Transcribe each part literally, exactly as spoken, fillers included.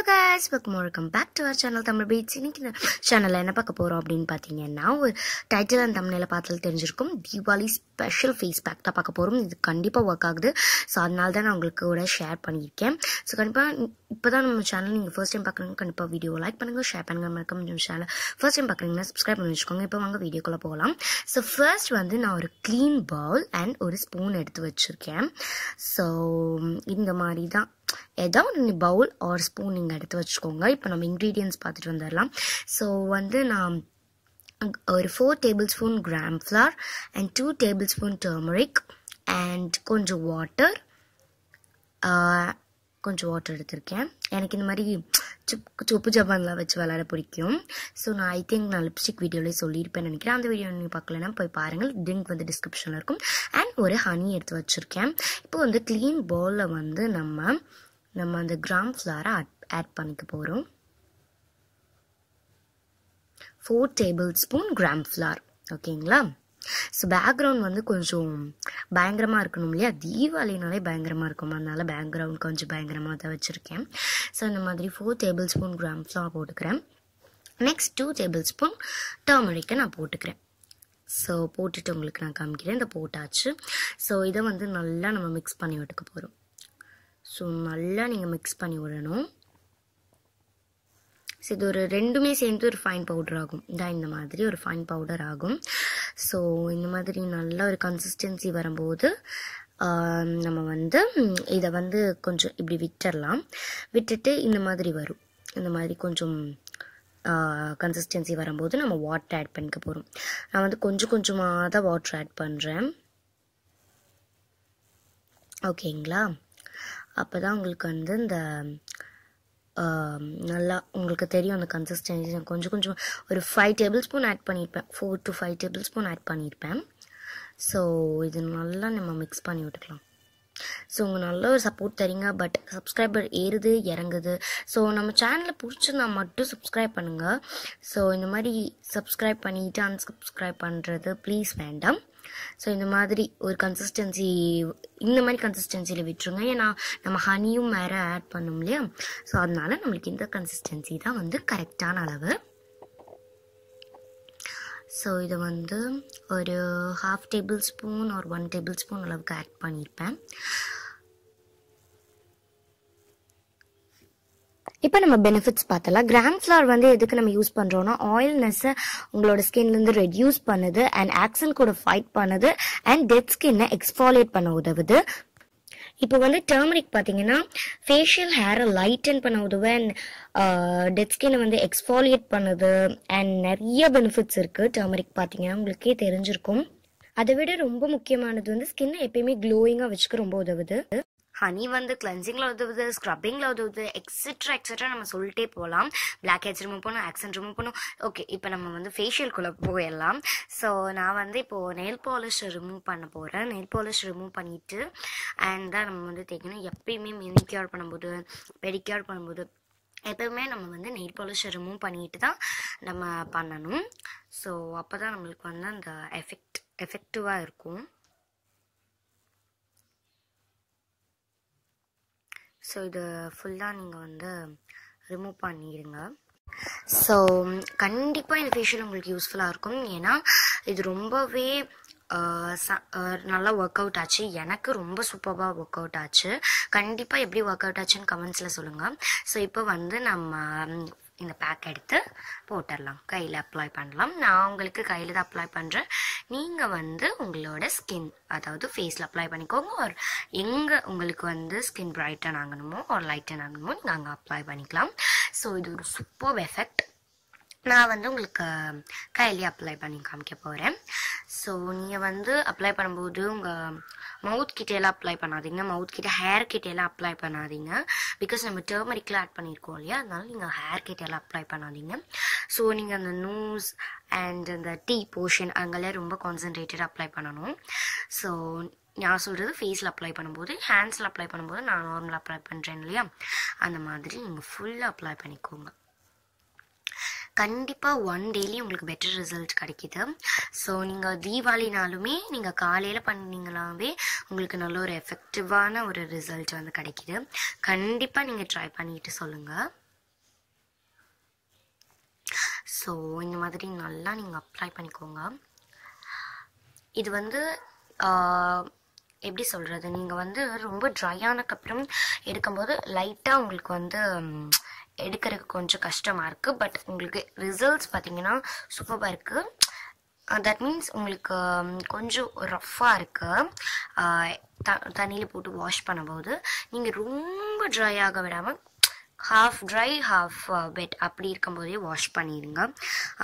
Hello guys, welcome welcome back to our channel Tamil Beats. Iniki channel la enna paakaporom appdin pathinga title and thumbnail la paathal therinjirukum Diwali special face pack ta paakaporom idu kandipa work agudhu so adnal dhaan ungalku oda share pannirken so kandipa ipoda nam channel neenga first time paakrenga kandipa video like pannunga share pannunga marakkam nam channel first time paakrenga subscribe panni vechukonga ipo vanga video ku la pogalam so first vandu na oru clean bowl and oru spoon eduthu vechiruken so indha mari dhaan ஏதோ ஒரு bowl or spoon நீங்க எடுத்து வச்சுக்கோங்க இப்போ நம்ம ingredients பார்த்துட்டு வந்தறலாம் so வந்து நான் ஒரு four tablespoon gram flour and two tablespoon turmeric and கொஞ்சம் water கொஞ்சம் water எடுத்துர்க்கேன் எனக்கு இந்த மாதிரி சோப்பு ஜாமான்ல வச்சு விளையாட பிடிக்கும் சோ நான் ஐ திங்க் நான் லிப்ஸ்டிக் வீடியோல சொல்லிருப்பேன் நினைக்கிறேன் அந்த வீடியோ நீங்க பார்க்கலனா போய் பாருங்க லிங்க் வந்து டிஸ்கிரிப்ஷன்ல இருக்கும் and ஒரு ஹனி எடுத்து வச்சிருக்கேன் இப்போ வந்து clean bowl ல வந்து நம்ம நம்ம அந்த கிராம் flour ஆட் பண்ணிக்க போறோம் four tablespoon gram flour ஓகேங்களா சோ பேக்ரவுண்ட் வந்து கொஞ்சம் பயங்கரமா இருக்கணும் இல்லையா தீபாவளினாலே பயங்கரமா இருக்கும் அதனால பேக்ரவுண்ட் கொஞ்சம் பயங்கரமா தான் வச்சிருக்கேன் சோ இந்த மாதிரி four tablespoon gram flour போட்டுக்கிறேன் நெக்ஸ்ட் two tablespoon turmeric நான் போட்டுக்கிறேன் சோ போட்டுட்டு உங்களுக்கு நான் காமிக்கிறேன் இந்த போட்டாச்சு சோ இத வந்து நல்லா நம்ம mix பண்ணி விட்டுக்க போறோம் சோ நல்லா நீங்க mix பண்ணி விடணும் இது ஒரு ரெண்டுமே சேர்ந்து ஒரு ஃபைன் பவுடர் ஆகும் இந்த மாதிரி ஒரு ஃபைன் பவுடர் ஆகும் சோ இந்த மாதிரி நல்ல ஒரு கன்சிஸ்டன்சி வரும்போது நம்ம வந்து இத வந்து கொஞ்சம் இப்படி விட்டறலாம் விட்டுட்டு இந்த மாதிரி வரும் இந்த மாதிரி கொஞ்சம் கன்சிஸ்டன்சி வரும்போது நம்ம வாட்டர் ஆட் பண்ணிக்க போறோம் நான் வந்து கொஞ்சம் கொஞ்சமா தான் வாட்டர் ஆட் பண்றேன் ஓகேங்களா அப்பதான் உங்களுக்கு வந்து இந்த நல்லா உங்களுக்கு தெரியும் அந்த கன்சிஸ்டன்சி நான் கொஞ்சம் கொஞ்சம் ஒரு five tablespoon ஆட் பண்ணிருப்பேன் four to five tablespoon add பண்ணிருப்பேன் சோ இது நல்லா நம்ம mix பண்ணி விட்டுக்கலாம் சோ உங்களுக்கு நல்ல ஒரு சப்போர்ட் தரீங்க பட் சப்ஸ்கிரைபர் ஏறுது இறங்குது சோ நம்ம சேனலை புடிச்சனா மட்டும் சப்ஸ்கிரைப் பண்ணுங்க சோ இந்த மாதிரி சப்ஸ்கிரைப் பண்ணிட்டு அன்சப்ஸ்கிரைப் பண்றது ப்ளீஸ் வேண்டாம் சோ இந்த மாதிரி ஒரு கன்சிஸ்டன்சி இந்த மாதிரி கன்சிஸ்டன்சில விட்டுருங்க ஏனா நம்ம ஹனியும் மேர ஆட் பண்ணோம் இல்லையா சோ அதனால நமக்கு இந்த கன்சிஸ்டன்சி தான் வந்து கரெக்ட்டான அளவு சோ இது வந்து ஒரு half tablespoon or one tablespoon அளவுக்கு ஆட் பண்ணிருப்பேன் இப்போ நம்ம बेनिफिट्स பார்த்தலாம் கிராம் flour வந்து எதுக்கு நம்ம யூஸ் பண்றோம்னா oilness உங்களோட ஸ்கின்ல இருந்து ரெடியூஸ் பண்ணுது and acne கூட ஃபைட் பண்ணுது and dead skin-ஐ exfoliate பண்ண உதவுது இப்போ வந்து turmeric பாத்தீங்கன்னா facial hair-ஐ lighten பண்ண உதவுது and dead skin-ஐ வந்து exfoliate பண்ணுது and நிறைய benefits இருக்கு turmeric பாத்தீங்கன்னா உங்களுக்கே தெரிஞ்சிருக்கும் அதை விட ரொம்ப முக்கியமானது வந்து ஸ்கின்-ஐ எப்பவுமே glowing-ஆ வச்சுக்க ரொம்ப உதவுது Honey வந்து cleansing-ல உதவுது scrubbing-ல உதவுது etcetera etcetera நம்ம சொல்லிட்டே போலாம் blackheads remove பண்ணனும் accent remove பண்ணனும் ஓகே இப்போ நம்ம வந்து facial குள்ள போயலாம் சோ நான் வந்து இப்போ nail polish remove பண்ண போறேன் nail polish remove பண்ணிட்டு and then நம்ம வந்து தேக்கணும் எப்பவுமே manicure பண்ணும்போது pedicure பண்ணும்போது எப்பவுமே நம்ம வந்து nail polish remove பண்ணிட்டு தான் நம்ம பண்ணனும் சோ அப்பதான் நமக்கு வந்து அந்த effect effective-ஆ இருக்கும் So, the full lining on the remove pannirunga. So, kandipa in facial ungalku useful ah irukum ena idu rombave nalla workout aachu enakku romba super ba workout aachu kandipa eppadi workout aachu nu comments la solunga so ipo vandu namma இந்த pack எடுத்து போட்டுறலாம் கையில apply பண்ணலாம் நான் உங்களுக்கு கையில தான் apply பண்றேன் நீங்க வந்து உங்களோட ஸ்கின் அதாவது ஃபேஸ்ல அப்ளை பண்ணிக்கோங்க ஆர் எங்க உங்களுக்கு வந்து ஸ்கின் பிரைட்டன் ஆகணுமோ ஆர் லைட்டன் ஆகணுமோ நீங்க அங்க அப்ளை பண்ணிக்கலாம் சோ இது ஒரு சூப்பர் எஃபெக்ட் நான் வந்து உங்களுக்கு கையில அப்ளை பண்ணி காமிக்க போறேன் சோ நீங்க வந்து அப்ளை பண்ணும்போது உங்க மவுத் கிட்டல அப்ளை பண்ணாதீங்க மவுத் கிட்ட ஹேர் கிட்டல அப்ளை பண்ணாதீங்க because நம்ம டர்மரிக்ல ஆட் பண்ணிருக்கோம் இல்லையா அதனால நீங்க ஹேர் கிட்டல அப்ளை பண்ணாதீங்க சோ நீங்க அந்த nose and அந்த tea portion அங்கல ரொம்ப கான்சென்ட்ரேட்டட் அப்ளை பண்ணனும் சோ நான் சொல்றது ஃபேஸ்ல அப்ளை பண்ணும்போது ஹேண்ட்ஸ்ல அப்ளை பண்ணும்போது நான் நார்மலா அப்ளை பண்றேன் இல்லையா அந்த மாதிரி நீங்க ஃபுல்லா அப்ளை பண்ணிக்கோங்க கண்டிப்பா one daily உங்களுக்கு பெட்டர் ரிசல்ட் கிடைக்குது சோ நீங்க தீபாவளினாலுமே நீங்க காலையில பண்ணீங்களாவே உங்களுக்கு நல்ல ஒரு எஃபெக்டிவான ஒரு ரிசல்ட் வந்து கிடைக்குது கண்டிப்பா நீங்க ட்ரை பண்ணிட்டு சொல்லுங்க ஸோ இந்த மாதிரி நல்லா நீங்கள் அப்ளை பண்ணிக்கோங்க. இது வந்து எப்படி சொல்கிறது, நீங்கள் வந்து ரொம்ப ட்ரையானக்கு அப்புறம் எடுக்கும்போது லைட்டாக உங்களுக்கு வந்து எடுக்கிறதுக்கு கொஞ்சம் கஷ்டமாக இருக்குது. பட் உங்களுக்கு ரிசல்ட்ஸ் பார்த்திங்கன்னா சூப்பராக இருக்குது. தட் மீன்ஸ் உங்களுக்கு கொஞ்சம் ரஃப்பாக இருக்குது. த தண்ணியில் போட்டு வாஷ் பண்ணும்போது நீங்கள் ரொம்ப ட்ரை ஆக விடாமல் ஹாஃப் ட்ரை ஹாஃப் பெட் அப்படி இருக்கும்போதே வாஷ் பண்ணிடுங்க.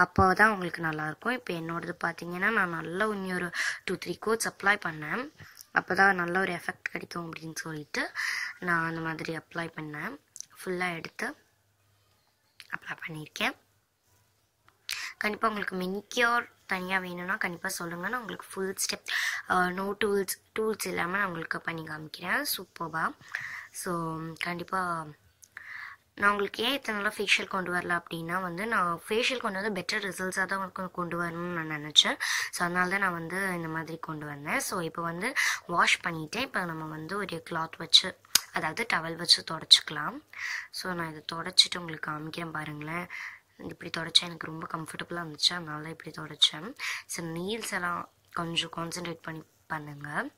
அப்போ தான் உங்களுக்கு நல்லாயிருக்கும். இப்போ என்னோடது பார்த்திங்கன்னா நான் நல்லா இன்னொரு டூ த்ரீ கோட்ஸ் அப்ளை பண்ணேன். அப்போ தான் நல்ல ஒரு எஃபெக்ட் கிடைக்கும் அப்படின்னு சொல்லிட்டு நான் அந்த மாதிரி அப்ளை பண்ணேன். ஃபுல்லாக எடுத்து அப்ளை பண்ணியிருக்கேன். கண்டிப்பாக உங்களுக்கு மெனிக்யூர் தனியாக வேணும்னா கண்டிப்பாக சொல்லுங்கள். நான் உங்களுக்கு full step no tools tools இல்லாமல் நான் உங்களுக்கு பண்ணி காமிக்கிறேன் சூப்பராக. ஸோ கண்டிப்பாக நான் உங்களுக்கு ஏன் இத்தனை நாளாக ஃபேஷியல் கொண்டு வரல அப்படின்னா வந்து நான் ஃபேஷியல் கொண்டு வந்து பெட்டர் ரிசல்ட்ஸாக தான் உங்களுக்கு கொண்டு வரணும்னு நான் நினச்சேன். ஸோ அதனால தான் நான் வந்து இந்த மாதிரி கொண்டு வந்தேன். ஸோ இப்போ வந்து வாஷ் பண்ணிவிட்டேன். இப்போ நம்ம வந்து ஒரு கிளாத் வச்சு, அதாவது டவல் வச்சு தொடச்சிக்கலாம். ஸோ நான் இதை தொடச்சிட்டு உங்களுக்கு காமிக்கிறேன் பாருங்களேன். இப்படி தொடச்சேன், எனக்கு ரொம்ப கம்ஃபர்டபுளாக இருந்துச்சு, அதனால தான் இப்படி தொடச்சேன். ஸோ நீல்ஸ் எல்லாம் கொஞ்சம் கான்சன்ட்ரேட் பண்ணி பண்ணுங்கள்.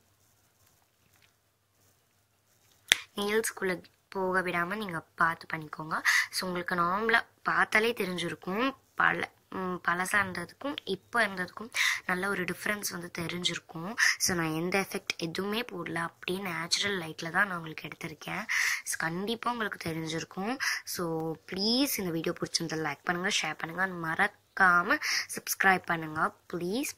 நீல்ஸ்குள்ளே போக விடாமல் நீங்கள் பார்த்து பண்ணிக்கோங்க. ஸோ உங்களுக்கு நார்மலாக பார்த்தாலே தெரிஞ்சிருக்கும், பல பழசாக இருந்ததுக்கும் இப்போ இருந்ததுக்கும் நல்ல ஒரு டிஃப்ரென்ஸ் வந்து தெரிஞ்சிருக்கும். ஸோ நான் எந்த எஃபெக்ட் எதுவுமே போடல, அப்படியே நேச்சுரல் லைட்டில் தான் நான் உங்களுக்கு எடுத்திருக்கேன். ஸோ கண்டிப்பாக உங்களுக்கு தெரிஞ்சிருக்கும். ஸோ ப்ளீஸ் இந்த வீடியோ பிடிச்சிருந்தது லைக் பண்ணுங்கள், ஷேர் பண்ணுங்கள், மறக்காமல் சப்ஸ்கிரைப் பண்ணுங்கள் ப்ளீஸ்.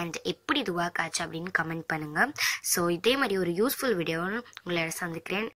அண்ட் எப்படி இது ஒர்க் ஆச்சு அப்படின்னு கமெண்ட் பண்ணுங்கள். ஸோ இதே மாதிரி ஒரு யூஸ்ஃபுல் வீடியோன்னு உங்களை சந்திக்கிறேன்.